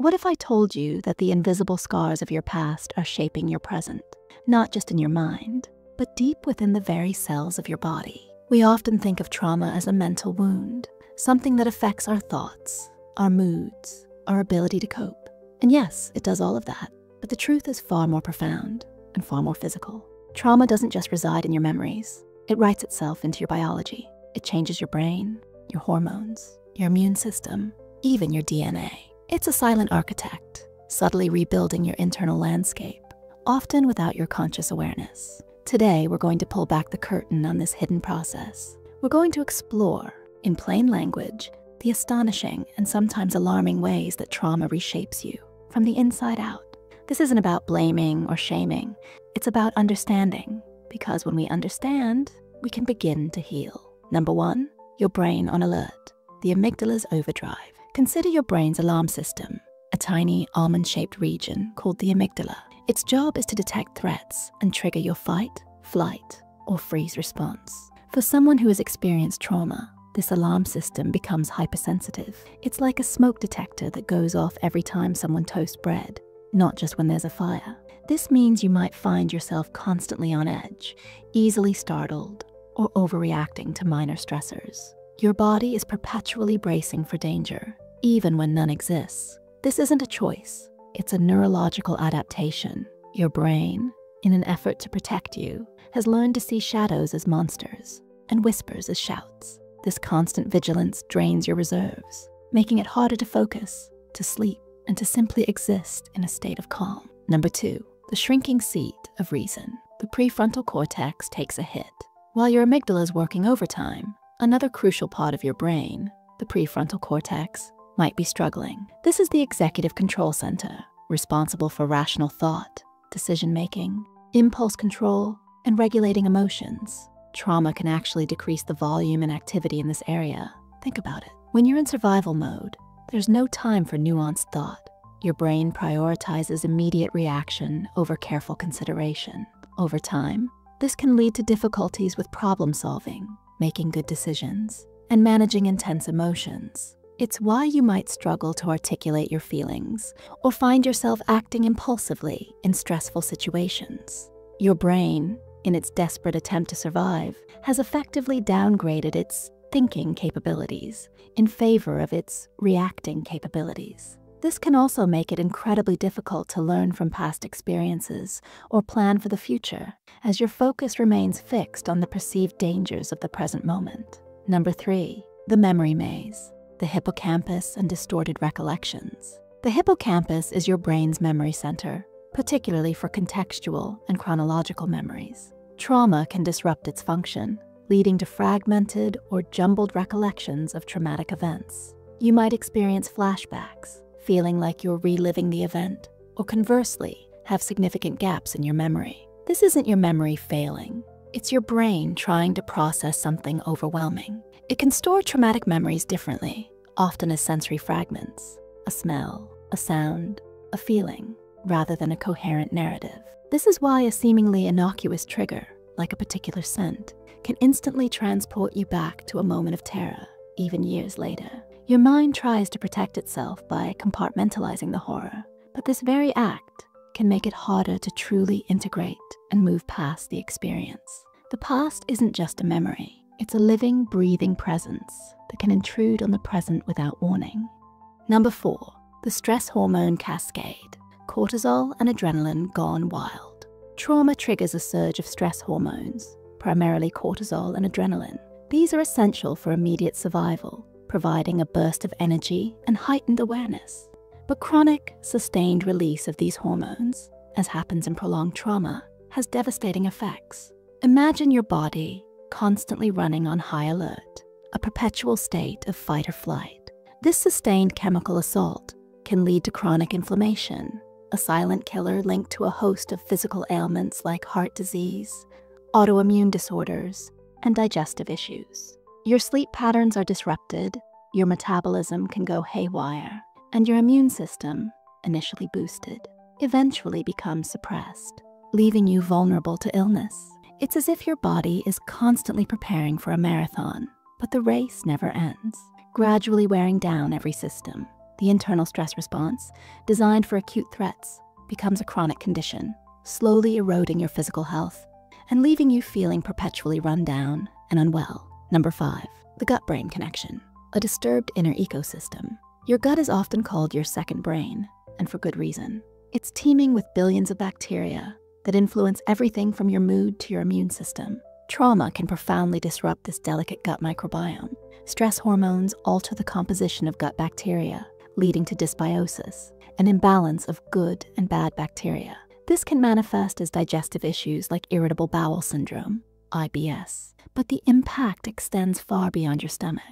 What if I told you that the invisible scars of your past are shaping your present, not just in your mind, but deep within the very cells of your body? We often think of trauma as a mental wound, something that affects our thoughts, our moods, our ability to cope. And yes, it does all of that, but the truth is far more profound and far more physical. Trauma doesn't just reside in your memories. It writes itself into your biology. It changes your brain, your hormones, your immune system, even your DNA. It's a silent architect, subtly rebuilding your internal landscape, often without your conscious awareness. Today, we're going to pull back the curtain on this hidden process. We're going to explore, in plain language, the astonishing and sometimes alarming ways that trauma reshapes you from the inside out. This isn't about blaming or shaming. It's about understanding, because when we understand, we can begin to heal. Number one, your brain on alert, the amygdala's overdrive. Consider your brain's alarm system, a tiny almond-shaped region called the amygdala. Its job is to detect threats and trigger your fight, flight, or freeze response. For someone who has experienced trauma, this alarm system becomes hypersensitive. It's like a smoke detector that goes off every time someone toasts bread, not just when there's a fire. This means you might find yourself constantly on edge, easily startled, or overreacting to minor stressors. Your body is perpetually bracing for danger, even when none exists. This isn't a choice, it's a neurological adaptation. Your brain, in an effort to protect you, has learned to see shadows as monsters and whispers as shouts. This constant vigilance drains your reserves, making it harder to focus, to sleep, and to simply exist in a state of calm. Number two, the shrinking seat of reason. The prefrontal cortex takes a hit. While your amygdala is working overtime, another crucial part of your brain, the prefrontal cortex, might be struggling. This is the executive control center, responsible for rational thought, decision-making, impulse control, and regulating emotions. Trauma can actually decrease the volume and activity in this area. Think about it. When you're in survival mode, there's no time for nuanced thought. Your brain prioritizes immediate reaction over careful consideration. Over time, this can lead to difficulties with problem solving, making good decisions, and managing intense emotions. It's why you might struggle to articulate your feelings or find yourself acting impulsively in stressful situations. Your brain, in its desperate attempt to survive, has effectively downgraded its thinking capabilities in favor of its reacting capabilities. This can also make it incredibly difficult to learn from past experiences or plan for the future, as your focus remains fixed on the perceived dangers of the present moment. Number three, the memory maze, the hippocampus and distorted recollections. The hippocampus is your brain's memory center, particularly for contextual and chronological memories. Trauma can disrupt its function, leading to fragmented or jumbled recollections of traumatic events. You might experience flashbacks, feeling like you're reliving the event, or conversely, have significant gaps in your memory. This isn't your memory failing. It's your brain trying to process something overwhelming. It can store traumatic memories differently, often as sensory fragments, a smell, a sound, a feeling, rather than a coherent narrative. This is why a seemingly innocuous trigger, like a particular scent, can instantly transport you back to a moment of terror, even years later. Your mind tries to protect itself by compartmentalizing the horror, but this very act can make it harder to truly integrate and move past the experience. The past isn't just a memory, it's a living, breathing presence that can intrude on the present without warning. Number four, the stress hormone cascade, cortisol and adrenaline gone wild. Trauma triggers a surge of stress hormones, primarily cortisol and adrenaline. These are essential for immediate survival, providing a burst of energy and heightened awareness. But chronic, sustained release of these hormones, as happens in prolonged trauma, has devastating effects. Imagine your body constantly running on high alert, a perpetual state of fight or flight. This sustained chemical assault can lead to chronic inflammation, a silent killer linked to a host of physical ailments like heart disease, autoimmune disorders, and digestive issues. Your sleep patterns are disrupted, your metabolism can go haywire, and your immune system, initially boosted, eventually becomes suppressed, leaving you vulnerable to illness. It's as if your body is constantly preparing for a marathon, but the race never ends, gradually wearing down every system, the internal stress response, designed for acute threats, becomes a chronic condition, slowly eroding your physical health and leaving you feeling perpetually run down and unwell. Number 5, the gut-brain connection, a disturbed inner ecosystem. Your gut is often called your second brain, and for good reason. It's teeming with billions of bacteria that influence everything from your mood to your immune system. Trauma can profoundly disrupt this delicate gut microbiome. Stress hormones alter the composition of gut bacteria, leading to dysbiosis, an imbalance of good and bad bacteria. This can manifest as digestive issues like irritable bowel syndrome, IBS, but the impact extends far beyond your stomach.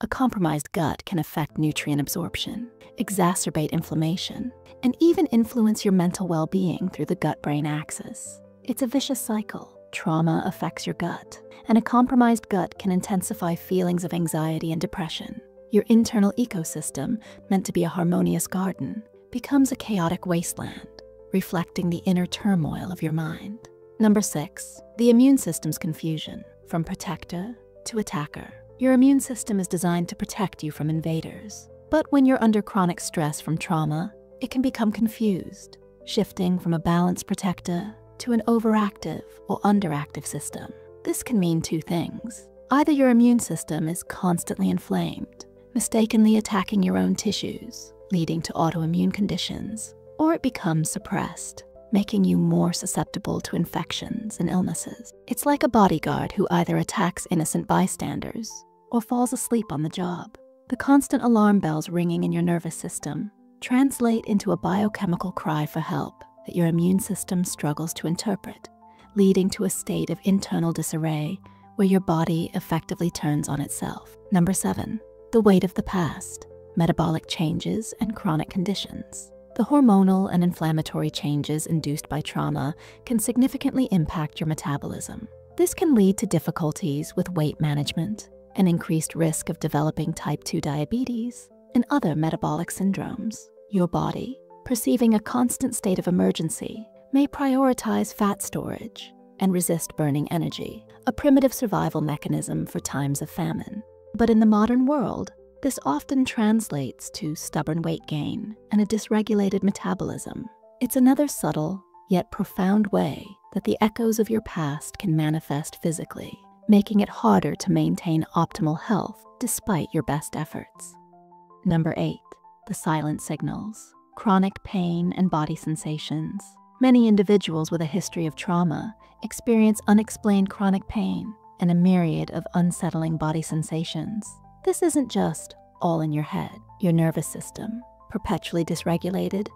A compromised gut can affect nutrient absorption, exacerbate inflammation, and even influence your mental well-being through the gut-brain axis. It's a vicious cycle. Trauma affects your gut, and a compromised gut can intensify feelings of anxiety and depression. Your internal ecosystem, meant to be a harmonious garden, becomes a chaotic wasteland, reflecting the inner turmoil of your mind. Number 6, the immune system's confusion, from protector to attacker. Your immune system is designed to protect you from invaders, but when you're under chronic stress from trauma, it can become confused, shifting from a balanced protector to an overactive or underactive system. This can mean two things. Either your immune system is constantly inflamed, mistakenly attacking your own tissues, leading to autoimmune conditions, or it becomes suppressed, making you more susceptible to infections and illnesses. It's like a bodyguard who either attacks innocent bystanders or falls asleep on the job. The constant alarm bells ringing in your nervous system translate into a biochemical cry for help that your immune system struggles to interpret, leading to a state of internal disarray where your body effectively turns on itself. Number 7, the weight of the past, metabolic changes and chronic conditions. The hormonal and inflammatory changes induced by trauma can significantly impact your metabolism. This can lead to difficulties with weight management, an increased risk of developing type 2 diabetes, and other metabolic syndromes. Your body, perceiving a constant state of emergency, may prioritize fat storage and resist burning energy, a primitive survival mechanism for times of famine. But in the modern world, this often translates to stubborn weight gain and a dysregulated metabolism. It's another subtle yet profound way that the echoes of your past can manifest physically, making it harder to maintain optimal health despite your best efforts. Number 8, the silent signals, chronic pain and body sensations. Many individuals with a history of trauma experience unexplained chronic pain and a myriad of unsettling body sensations. This isn't just all in your head. Your nervous system, perpetually dysregulated,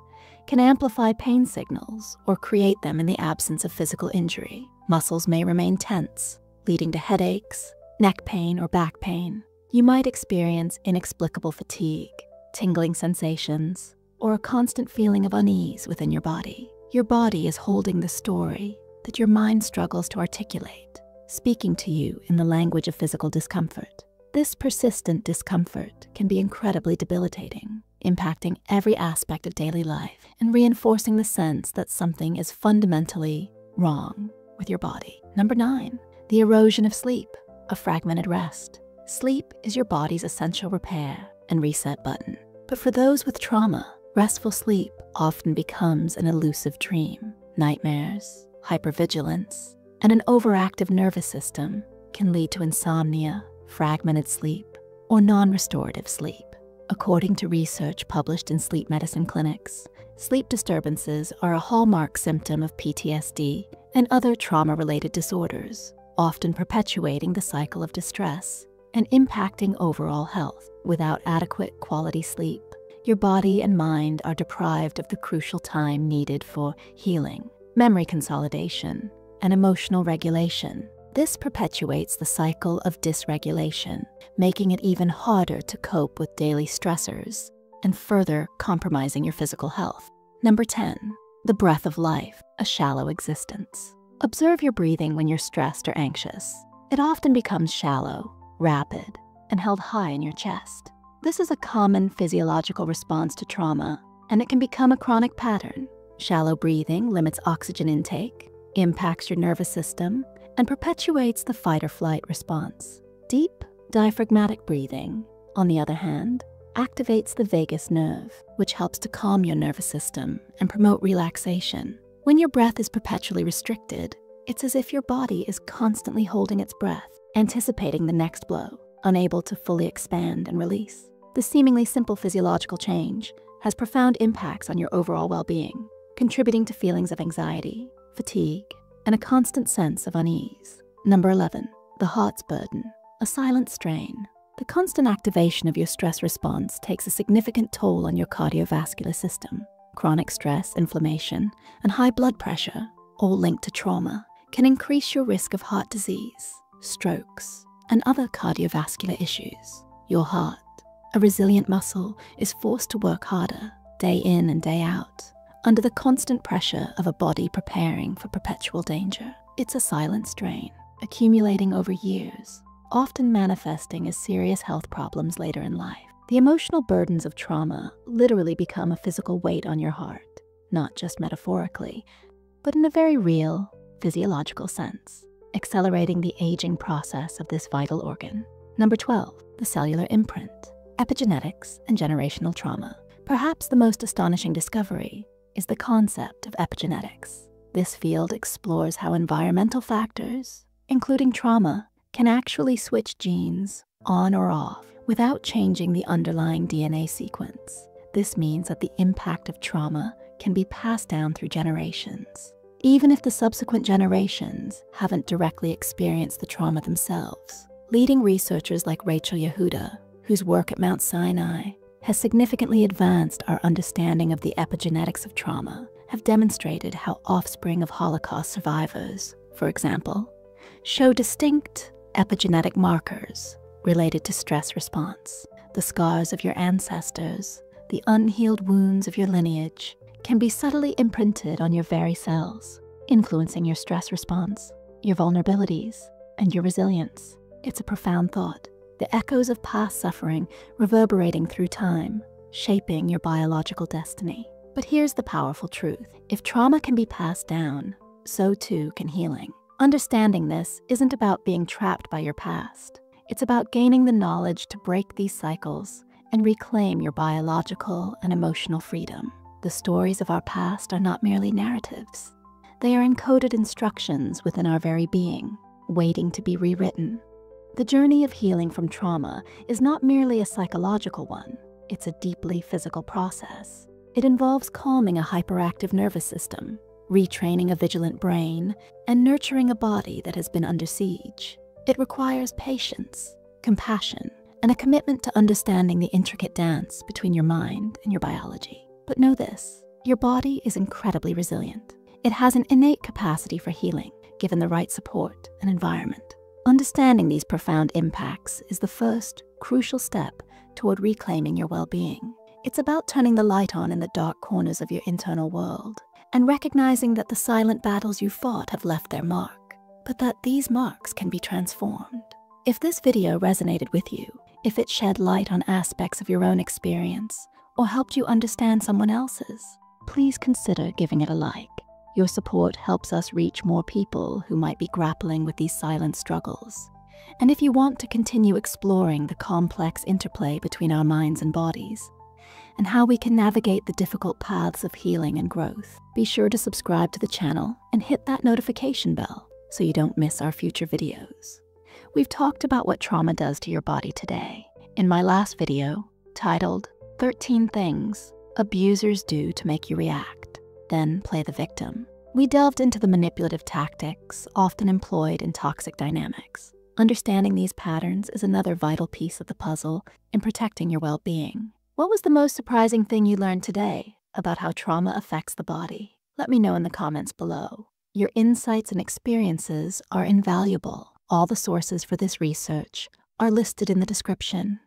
can amplify pain signals or create them in the absence of physical injury. Muscles may remain tense, leading to headaches, neck pain, or back pain. You might experience inexplicable fatigue, tingling sensations, or a constant feeling of unease within your body. Your body is holding the story that your mind struggles to articulate, speaking to you in the language of physical discomfort. This persistent discomfort can be incredibly debilitating, impacting every aspect of daily life and reinforcing the sense that something is fundamentally wrong with your body. Number 9, the erosion of sleep, a fragmented rest. Sleep is your body's essential repair and reset button. But for those with trauma, restful sleep often becomes an elusive dream. Nightmares, hypervigilance, and an overactive nervous system can lead to insomnia, fragmented sleep, or non-restorative sleep. According to research published in sleep medicine clinics, sleep disturbances are a hallmark symptom of PTSD and other trauma-related disorders, often perpetuating the cycle of distress and impacting overall health. Without adequate quality sleep, your body and mind are deprived of the crucial time needed for healing, memory consolidation, and emotional regulation. This perpetuates the cycle of dysregulation, making it even harder to cope with daily stressors and further compromising your physical health. Number 10, the breath of life, a shallow existence. Observe your breathing when you're stressed or anxious. It often becomes shallow, rapid, and held high in your chest. This is a common physiological response to trauma, and it can become a chronic pattern. Shallow breathing limits oxygen intake, impacts your nervous system, and perpetuates the fight-or-flight response. Deep, diaphragmatic breathing, on the other hand, activates the vagus nerve, which helps to calm your nervous system and promote relaxation. When your breath is perpetually restricted, it's as if your body is constantly holding its breath, anticipating the next blow, unable to fully expand and release. This seemingly simple physiological change has profound impacts on your overall well-being, contributing to feelings of anxiety, fatigue, and a constant sense of unease. Number 11, the heart's burden, a silent strain. The constant activation of your stress response takes a significant toll on your cardiovascular system. Chronic stress, inflammation, and high blood pressure, all linked to trauma, can increase your risk of heart disease, strokes, and other cardiovascular issues. Your heart, a resilient muscle, is forced to work harder, day in and day out, under the constant pressure of a body preparing for perpetual danger. It's a silent strain, accumulating over years, often manifesting as serious health problems later in life. The emotional burdens of trauma literally become a physical weight on your heart, not just metaphorically, but in a very real, physiological sense, accelerating the aging process of this vital organ. Number 12, the cellular imprint, epigenetics and generational trauma. Perhaps the most astonishing discovery is the concept of epigenetics. This field explores how environmental factors, including trauma, can actually switch genes on or off without changing the underlying DNA sequence. This means that the impact of trauma can be passed down through generations, even if the subsequent generations haven't directly experienced the trauma themselves. Leading researchers like Rachel Yehuda, whose work at Mount Sinai has significantly advanced our understanding of the epigenetics of trauma, have demonstrated how offspring of Holocaust survivors, for example, show distinct epigenetic markers related to stress response. The scars of your ancestors, the unhealed wounds of your lineage, can be subtly imprinted on your very cells, influencing your stress response, your vulnerabilities, and your resilience. It's a profound thought, the echoes of past suffering reverberating through time, shaping your biological destiny. But here's the powerful truth. If trauma can be passed down, so too can healing. Understanding this isn't about being trapped by your past. It's about gaining the knowledge to break these cycles and reclaim your biological and emotional freedom. The stories of our past are not merely narratives. They are encoded instructions within our very being, waiting to be rewritten. The journey of healing from trauma is not merely a psychological one. It's a deeply physical process. It involves calming a hyperactive nervous system, retraining a vigilant brain, and nurturing a body that has been under siege. It requires patience, compassion, and a commitment to understanding the intricate dance between your mind and your biology. But know this, your body is incredibly resilient. It has an innate capacity for healing, given the right support and environment. Understanding these profound impacts is the first, crucial step toward reclaiming your well-being. It's about turning the light on in the dark corners of your internal world and recognizing that the silent battles you fought have left their mark, but that these marks can be transformed. If this video resonated with you, if it shed light on aspects of your own experience, or helped you understand someone else's, please consider giving it a like. Your support helps us reach more people who might be grappling with these silent struggles. And if you want to continue exploring the complex interplay between our minds and bodies, and how we can navigate the difficult paths of healing and growth, be sure to subscribe to the channel and hit that notification bell, so you don't miss our future videos. We've talked about what trauma does to your body today, in my last video, titled 13 Things Abusers Do to Make You React, Then Play the Victim. We delved into the manipulative tactics often employed in toxic dynamics. Understanding these patterns is another vital piece of the puzzle in protecting your well-being. What was the most surprising thing you learned today about how trauma affects the body? Let me know in the comments below. Your insights and experiences are invaluable. All the sources for this research are listed in the description.